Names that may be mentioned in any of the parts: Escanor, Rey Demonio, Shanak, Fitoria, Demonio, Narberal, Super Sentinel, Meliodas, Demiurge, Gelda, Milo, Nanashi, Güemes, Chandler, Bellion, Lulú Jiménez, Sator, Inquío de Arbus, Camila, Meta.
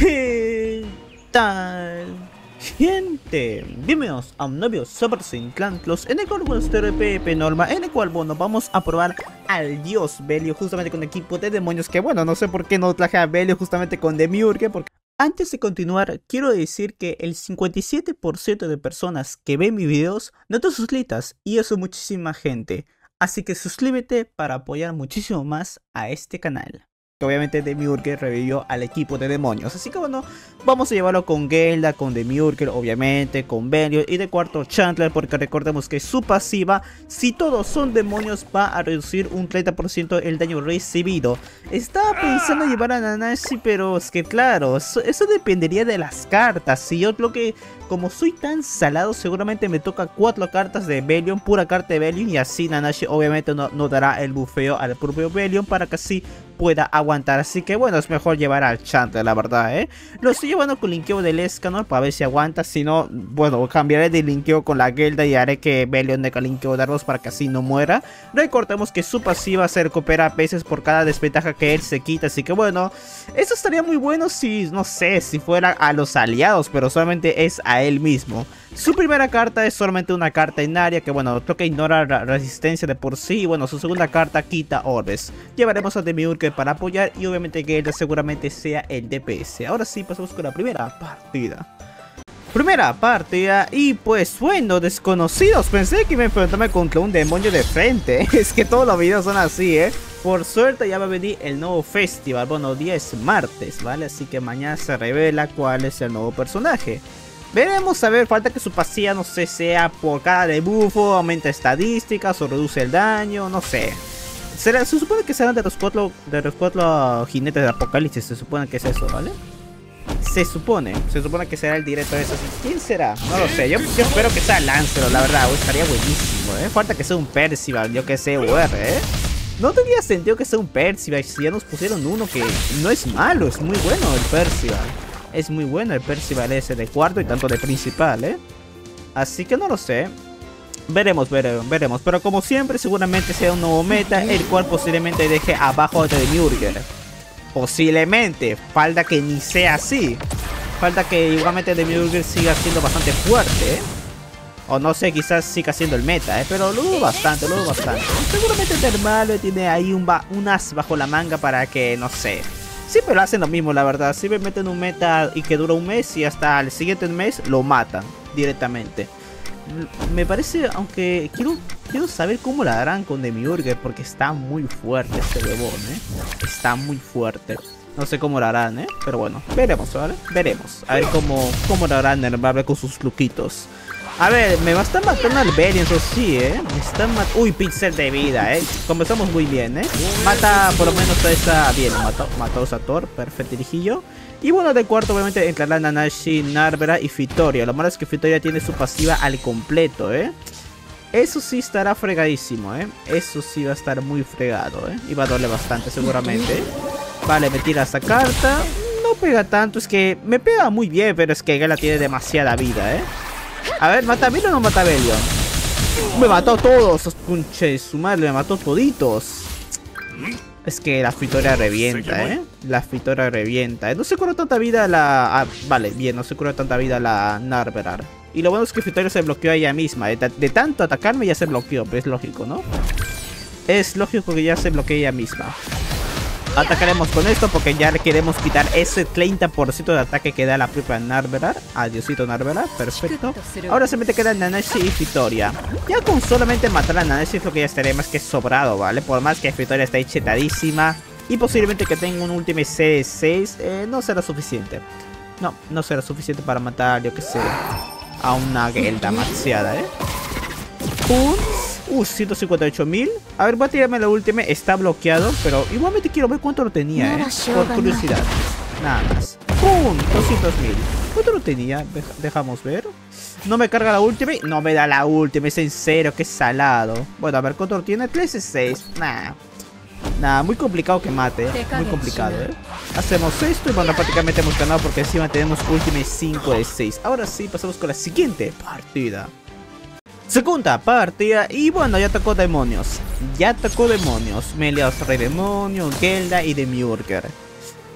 ¿Qué tal, gente? Bienvenidos a un nuevo Super Sentinel en el cual en el cual, bueno, vamos a probar al dios Bellion justamente con equipo de demonios. Que bueno, no sé por qué no traje a Bellion justamente con Demiurge, porque antes de continuar, quiero decir que el 57% de personas que ven mis videos no te suscritas, y eso es muchísima gente. Así que suscríbete para apoyar muchísimo más a este canal. Que obviamente Demiurge revivió al equipo de demonios. Así que bueno, vamos a llevarlo con Gelda, con Demiurge, obviamente, con Bellion y de cuarto Chandler. Porque recordemos que su pasiva, si todos son demonios, va a reducir un 30% el daño recibido. Estaba pensando llevar a Nanashi, pero es que claro, eso dependería de las cartas. Y yo creo que como soy tan salado, seguramente me toca 4 cartas de Bellion, pura carta de Bellion. Y así Nanashi obviamente no dará el bufeo al propio Bellion para que así pueda aguantar. Así que bueno, es mejor llevar al Chandler, la verdad, ¿eh? Lo estoy llevando con linkeo del Escanor para ver si aguanta. Si no, bueno, cambiaré de linkeo con la Gelda y haré que Bellion de linkeo de Arbus para que así no muera. Recordemos que su pasiva se recupera veces por cada desventaja que él se quita. Así que bueno, eso estaría muy bueno si, no sé, si fuera a los aliados, pero solamente es a él mismo. Su primera carta es solamente una carta en área que bueno, creo que ignora resistencia de por sí. Y bueno, su segunda carta quita orbes. Llevaremos a Demiurge para apoyar y obviamente Gelda seguramente sea el DPS. Ahora sí, pasamos con la primera partida. Y pues bueno, desconocidos. Pensé que me enfrentaba contra un demonio de frente. Es que todos los videos son así, ¿eh? Por suerte ya va a venir el nuevo festival. Bueno, día es martes, ¿vale? Así que mañana se revela cuál es el nuevo personaje. Veremos, a ver, falta que su pasiva, no sé, sea por cada debuffo, aumenta estadísticas o reduce el daño, no sé. Se supone que serán de los cuatro jinetes del apocalipsis, se supone que es eso, ¿vale? Se supone que será el directo de esos. ¿Quién será? No lo sé, yo espero que sea Lancelot, la verdad, estaría buenísimo, ¿eh? Falta que sea un Percival, yo que sé, UR, ¿eh? No tenía sentido que sea un Percival, si ya nos pusieron uno que no es malo, es muy bueno el Percival. Es muy bueno el Percival ese de cuarto y tanto de principal, ¿eh? Así que no lo sé. Veremos. Pero como siempre, seguramente sea un nuevo meta, el cual posiblemente deje abajo de Demiurge. Posiblemente. Falta que ni sea así. Falta que igualmente Demiurge siga siendo bastante fuerte, ¿eh? O no sé, quizás siga siendo el meta, ¿eh? Pero lo dudo bastante, Seguramente el hermano tiene ahí un as bajo la manga para que, no sé... Siempre lo hacen lo mismo, la verdad. Si me meten un meta y que dura un mes y hasta el siguiente mes lo matan directamente. Me parece, aunque quiero saber cómo la harán con Demiurge, porque está muy fuerte este bebón, ¿eh? Está muy fuerte. No sé cómo la harán, ¿eh? Pero bueno, veremos, ¿vale? Veremos. A ver cómo la harán el Narberal con sus luquitos. A ver, me están matando al Bellion, eso sí, ¿eh? Me están matando... Uy, pixel de vida, ¿eh? Comenzamos muy bien, ¿eh? Mata por lo menos a esta... Bien, mató a Sator, perfecto dirigillo. Y bueno, de cuarto obviamente entrará Nanashi, Narberal y Fitoria. Lo malo es que Fitoria tiene su pasiva al completo, ¿eh? Eso sí estará fregadísimo, ¿eh? Eso sí va a estar muy fregado, ¿eh? Y va a doler bastante seguramente, ¿eh? Vale, me tira esta carta. No pega tanto, es que... Me pega muy bien, pero es que Gela tiene demasiada vida, ¿eh? A ver, ¿mata a Milo o no mata a Bellion? Me mató a todos, conche su madre, me mató a toditos. Es que la Fitoria revienta, ¿eh? La Fitoria revienta, ¿eh? No se curó tanta vida la... Ah, vale, bien, no se curó tanta vida la Narberal. Y lo bueno es que Fitoria se bloqueó a ella misma, ¿eh? De tanto atacarme ya se bloqueó, pero es lógico, ¿no? Es lógico que ya se bloquee ella misma. Atacaremos con esto porque ya le queremos quitar ese 30% de ataque que da la propia Narberal. Adiosito Narberal, perfecto. Ahora solamente quedan Nanashi y Fitoria. Ya con solamente matar a Nanashi es lo que ya estaré más que sobrado, ¿vale? Por más que Fitoria esté chetadísima y posiblemente que tenga un último C6, no será suficiente. No será suficiente para matar, yo que sé, a una Gelda maxiada, ¿eh? ¡Pum! 158.000. A ver, voy a tirarme la última. Está bloqueado, pero igualmente quiero ver cuánto lo tenía, ¿eh? Por curiosidad. Nada más. ¡Pum! 200.000. ¿Cuánto lo tenía? Dejamos ver. No me carga la última. No me da la última. Es en serio. Qué salado. Bueno, a ver, ¿cuánto lo tiene? 3 y 6. Nah, muy complicado que mate. Muy complicado, ¿eh? Hacemos esto y bueno, prácticamente hemos ganado porque encima tenemos última 5 de 6. Ahora sí, pasamos con la siguiente partida. Segunda partida, y bueno, ya tocó demonios. Meliodas, Rey Demonio, Gelda y Demiurge.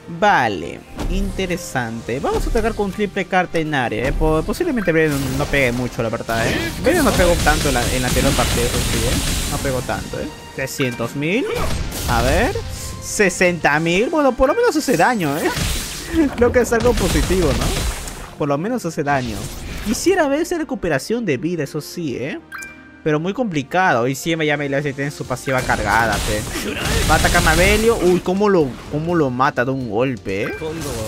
Vale, interesante. Vamos a atacar con triple carta en área, Posiblemente Bellion no pegue mucho, la verdad, Bellion no pegó tanto en la anterior partida, no pegó tanto, 300.000. A ver, 60.000. Bueno, por lo menos hace daño, Creo que es algo positivo, ¿no? Por lo menos hace daño. Quisiera ver esa recuperación de vida, eso sí, Pero muy complicado. Y siempre ya Meliodas tiene su pasiva cargada, Va a atacar a Bellion. Uy, cómo lo mata de un golpe,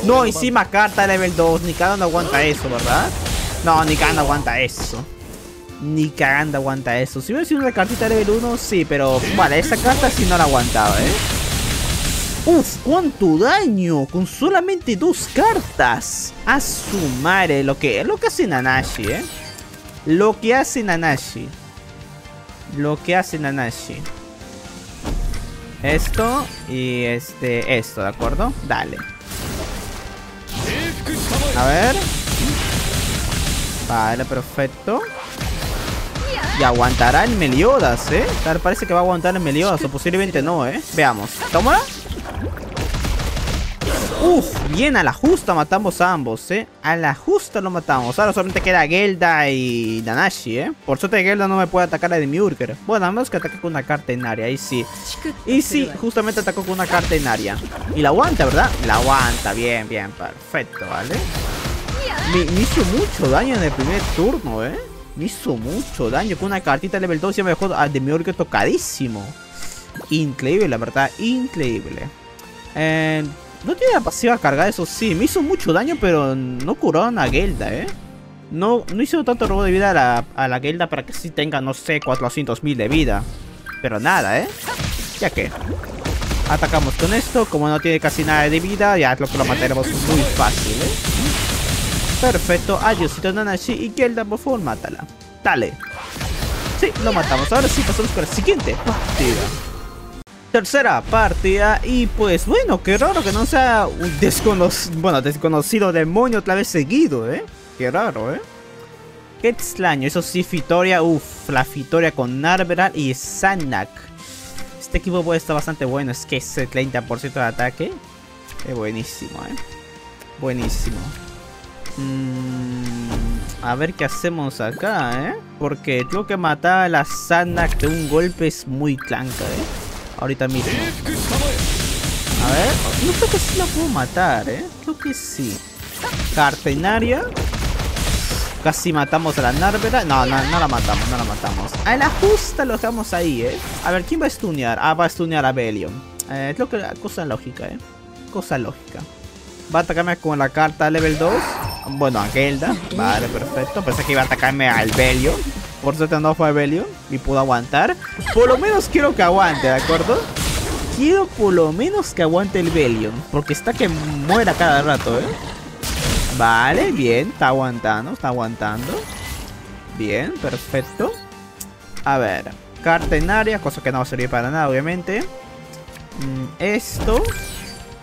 No, encima carta level 2. Ni cagando aguanta eso, ¿verdad? No, ni cagando aguanta eso. Si hubiera sido una cartita level 1, sí, pero... Vale, esa carta sí no la aguantaba, Uf, cuánto daño con solamente 2 cartas. A su madre, lo que hace Nanashi, Lo que hace Nanashi. Esto y esto, ¿de acuerdo? Dale. A ver. Vale, perfecto. Y aguantará el Meliodas, Tal parece que va a aguantar el Meliodas, o posiblemente no, Veamos. Tómala. Uf, bien, a la justa matamos a ambos, A la justa lo matamos. Ahora solamente queda Gelda y Nanashi, Por suerte Gelda no me puede atacar a Demiurge. Bueno, a menos que ataque con una carta en área, ahí sí. Y sí, justamente atacó con una carta en área. Y la aguanta, ¿verdad? La aguanta, bien, bien, perfecto, ¿vale? Me hizo mucho daño en el primer turno, Me hizo mucho daño con una cartita level 2 y me dejó a Demiurge tocadísimo. Increíble, la verdad, increíble. No tiene la pasiva cargada, eso sí. Me hizo mucho daño, pero no curaron a Gelda, No hizo tanto robo de vida a la Gelda para que sí tenga, no sé, 400.000 de vida. Pero nada, Ya que atacamos con esto. Como no tiene casi nada de vida, ya lo mataremos muy fácil, Perfecto. Adiósito Nanashi y Gelda, por favor, mátala. Dale. Sí, lo matamos. Ahora sí, pasamos con la siguiente partida. Tercera partida y pues bueno, qué raro que no sea un desconocido demonio otra vez seguido, Qué raro, Qué extraño, eso sí, Fitoria, la Fitoria con Narberal y Shanak. Este equipo puede estar bastante bueno, es que ese 30% de ataque es buenísimo, Buenísimo. A ver qué hacemos acá, Porque creo que matar a la Shanak de un golpe es muy clanca, Ahorita mismo. A ver. No creo que sí la puedo matar, Creo que sí. Cartenaria. Casi matamos a la Narberal. No la matamos, A la justa lo dejamos ahí, A ver, ¿quién va a stunear? Ah, va a stunear a Bellion. Creo que cosa lógica, Cosa lógica. Va a atacarme con la carta level 2. Bueno, a Gelda. Vale, perfecto. Pensé que iba a atacarme al Bellion. Por suerte no fue Bellion y pudo aguantar. Por lo menos quiero que aguante, ¿de acuerdo? Quiero por lo menos que aguante el Bellion, porque está que muera cada rato, Vale, bien, está aguantando. Bien, perfecto. A ver, carta en área, cosa que no va a servir para nada, obviamente. Esto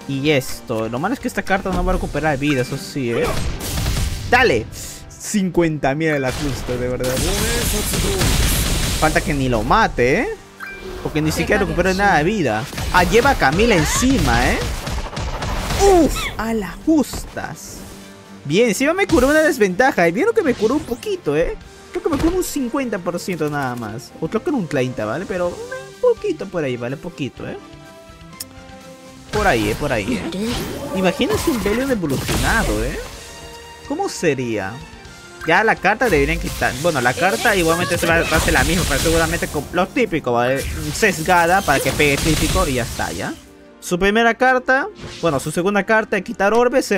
y esto. Lo malo es que esta carta no va a recuperar vida, eso sí, ¡dale! 50.000 el ajuste, de verdad. Falta que ni lo mate, Porque ni siquiera recupero nada de vida. Ah, lleva a Camila encima, Uf, a las justas. Bien, encima me curó una desventaja. Vieron que me curó un poquito, Creo que me curó un 50% nada más. O creo que era un 30, ¿vale? Pero un poquito por ahí, ¿vale? Poquito, Por ahí. Imagínense un Bellion evolucionado, ¿Cómo sería? Ya la carta deberían quitar. Bueno, la carta igualmente se va a hacer la misma, pero seguramente con lo típico, ¿vale? Sesgada para que pegue crítico y ya está, ¿ya? Su primera carta, bueno, su segunda carta de quitar orbes,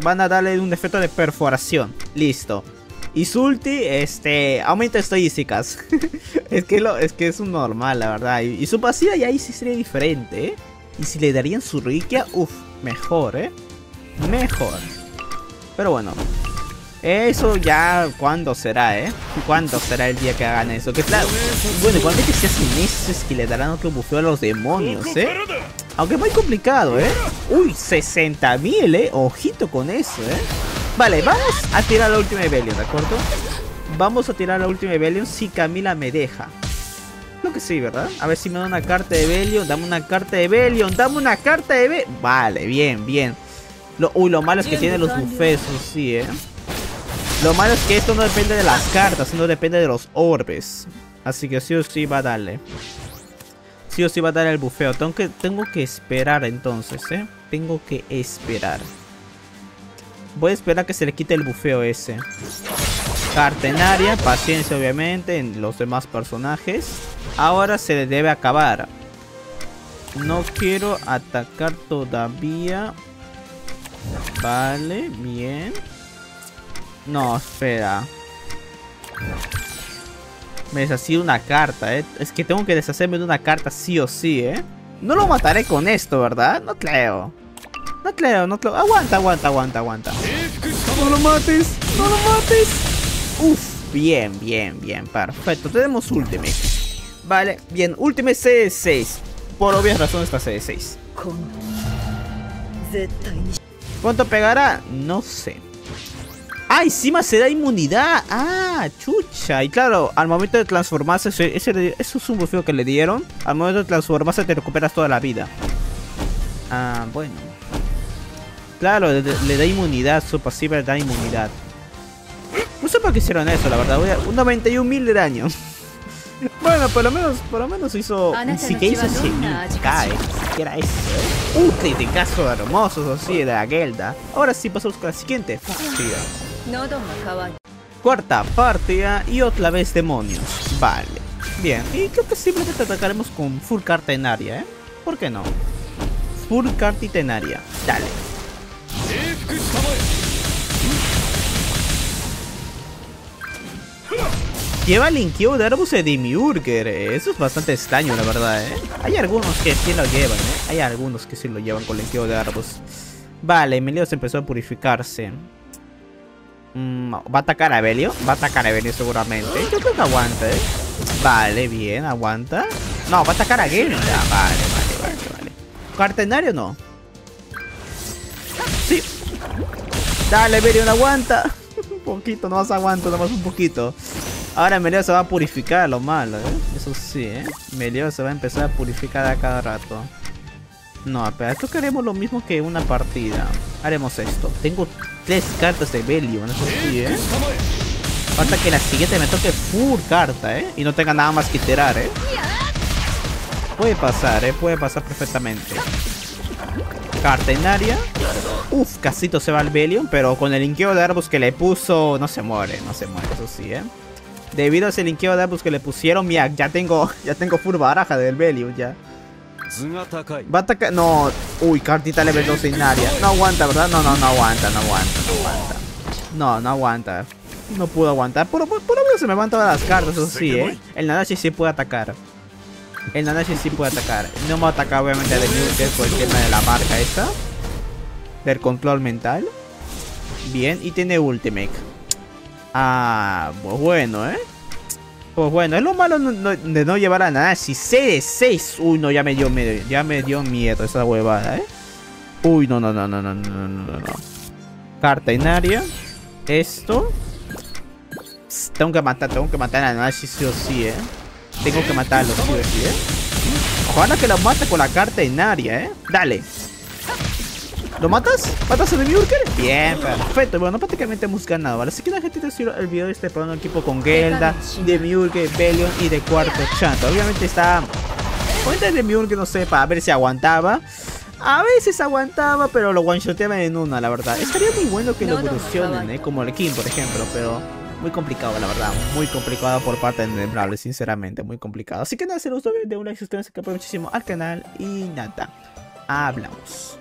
van a darle un efecto de perforación. Listo. Y su ulti, aumenta estadísticas. es que es un normal, la verdad. Y su pasiva ya ahí sí sería diferente, Y si le darían su reliquia, uff, mejor, Mejor. Pero bueno. Eso ya, ¿cuándo será, ¿Cuándo será el día que hagan eso? Que claro, bueno, igualmente si hacen eso es que le darán otro bufeo a los demonios, Aunque muy complicado, Uy, 60.000, Ojito con eso, Vale, vamos a tirar la última Bellion, ¿de acuerdo? Vamos a tirar la última Bellion si Camila me deja. Creo creo que sí, ¿verdad? A ver si me da una carta de Bellion. Dame una carta de Bellion. Dame una carta de Bellion. Vale, bien, bien. Lo malo es que tiene los buffets, sí, ¿eh? Lo malo es que esto no depende de las cartas, sino depende de los orbes. Así que sí o sí va a darle. Sí o sí va a dar el bufeo. Tengo que esperar entonces, ¿eh? Tengo que esperar. Voy a esperar que se le quite el bufeo ese. Cartenaria, paciencia obviamente en los demás personajes. Ahora se le debe acabar. No quiero atacar todavía. Vale, bien. No, espera. Me deshací una carta, ¿eh? Es que tengo que deshacerme de una carta sí o sí, ¿eh? No lo mataré con esto, ¿verdad? No creo. No creo, no creo. Aguanta, aguanta, aguanta, aguanta. No lo mates, no lo mates. Uf, bien, bien, bien. Perfecto, tenemos Ultimate. Vale, bien, Ultimate CD6. Por obvias razones está CD6. ¿Cuánto pegará? No sé. Ah, encima se da inmunidad. Ah, chucha. Y claro, al momento de transformarse, eso es un bufeo que le dieron. Al momento de transformarse te recuperas toda la vida. Ah, bueno. Claro, le da inmunidad. Su pasiva le da inmunidad. No sé por qué hicieron eso, la verdad. Un 91.000 de daño. Bueno, por lo menos hizo... Sí que hizo 100.000k, ¿qué era eso? Un criticazo hermoso, así de la Gelda. Ahora sí, pasamos con la siguiente partida. Cuarta partida y otra vez demonios. Vale, bien. Y creo que simplemente atacaremos con full cartenaria, ¿eh? ¿Por qué no? Full cartitenaria. Dale. Lleva el Inquío de Arbus de Demiurge. Eso es bastante extraño, la verdad, ¿eh? Hay algunos que sí lo llevan, ¿eh? Hay algunos que sí lo llevan con el Inquío de Arbus. Vale, Meliodas empezó a purificarse. Va a atacar a Bellion. Va a atacar a Bellion seguramente. Yo creo que aguanta, ¿eh? Vale, bien, aguanta. No, va a atacar a Gelda. Vale. ¿Cartenario no? Sí. Dale, Bellion, aguanta. Un poquito, no más aguanto, nomás un poquito. Ahora Meliodas se va a purificar, lo malo, ¿eh? Eso sí, ¿eh? Meliodas se va a empezar a purificar a cada rato. No, pero esto que haremos lo mismo que una partida. Haremos esto. Tengo 3 cartas de Bellion, eso sí, ¿eh? Falta que la siguiente me toque full carta, ¿eh? Y no tenga nada más que tirar, ¿eh? Puede pasar, ¿eh? Puede pasar perfectamente. Cartenaria. Uf, casito se va al Bellion, pero con el Inquío de Arbus que le puso... No se muere, eso sí, ¿eh? Debido a ese Inquío de Arbus que le pusieron, mira, ya tengo full baraja del Bellion, ya. Va a atacar... No, uy, cartita level 2 inaria. No aguanta, ¿verdad? No aguanta. No aguanta. No pudo aguantar. Por lo menos se me van todas las cartas, eso sí, ¿eh? El Nanashi sí puede atacar. No me va a atacar, obviamente, a Demiurge por el tema de la marca esta. Del control mental. Bien, y tiene Ultimate. Ah, pues bueno, ¿eh? Pues bueno, es lo malo de no llevar a Nanashi. CD6. Uy, no, ya me dio miedo esa huevada, ¿eh? Uy, no. Cartenaria. Esto. Psst, tengo que matar a Nanashi sí o sí, ¿eh? Tengo que matarlo sí o sí, ¿eh? Ojalá que lo mate con la cartenaria, ¿eh? Dale. ¿Lo matas? ¿Matas a Demiurge? Bien, perfecto. Bueno, prácticamente hemos ganado, ¿vale? Así que la gente te sirve el video de este plano equipo con Gelda, Demiurge, Bellion y de cuarto Chandler. Obviamente está... Cuenta de Demiurge, no sé, para ver si aguantaba. A veces aguantaba, pero lo one-shoteaban en una, la verdad. Estaría muy bueno que lo evolucionen, ¿eh? Como el King, por ejemplo, pero... Muy complicado, la verdad. Muy complicado por parte de Narberal, sinceramente. Muy complicado. Así que nada, se los doy de un like, suscríbanse que apoya muchísimo al canal. Y nada, hablamos.